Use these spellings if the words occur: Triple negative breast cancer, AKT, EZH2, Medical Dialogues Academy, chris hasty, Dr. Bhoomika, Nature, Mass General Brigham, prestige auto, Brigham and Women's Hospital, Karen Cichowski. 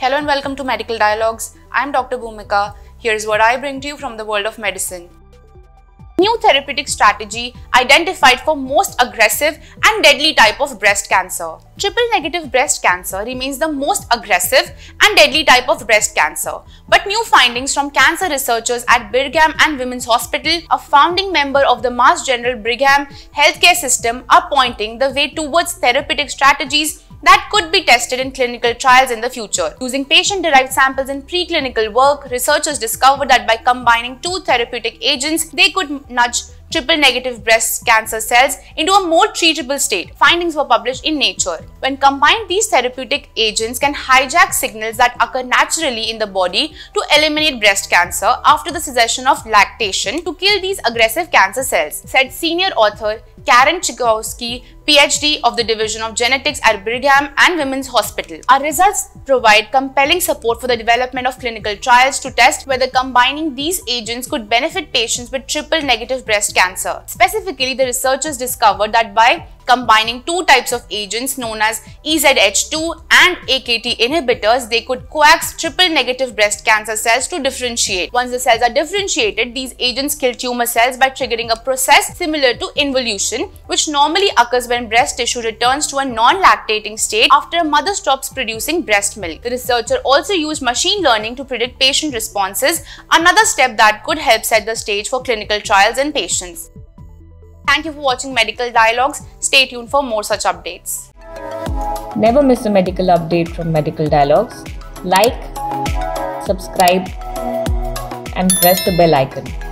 Hello and welcome to Medical Dialogues. I'm Dr. Bhoomika. Here's what I bring to you from the world of medicine. New therapeutic strategy identified for most aggressive and deadly type of breast cancer. Triple-negative breast cancer remains the most aggressive and deadly type of breast cancer. But new findings from cancer researchers at Brigham and Women's Hospital, a founding member of the Mass General Brigham healthcare system, are pointing the way towards therapeutic strategies that could be tested in clinical trials in the future. Using patient-derived samples in preclinical work, researchers discovered that by combining two therapeutic agents, they could nudge triple-negative breast cancer cells into a more treatable state. Findings were published in Nature. When combined, these therapeutic agents can hijack signals that occur naturally in the body to eliminate breast cancer after the cessation of lactation to kill these aggressive cancer cells, said senior author Karen Cichowski, PhD of the Division of Genetics at Brigham and Women's Hospital. Our results provide compelling support for the development of clinical trials to test whether combining these agents could benefit patients with triple-negative breast cancer. Specifically, the researchers discovered that by combining two types of agents known as EZH2 and AKT inhibitors, they could coax triple-negative breast cancer cells to differentiate. Once the cells are differentiated, these agents kill tumor cells by triggering a process similar to involution, which normally occurs when breast tissue returns to a non-lactating state after a mother stops producing breast milk. The researcher also used machine learning to predict patient responses, another step that could help set the stage for clinical trials in patients. Thank you for watching Medical Dialogues. Stay tuned for more such updates. Never miss a medical update from Medical Dialogues. Like, subscribe, and press the bell icon.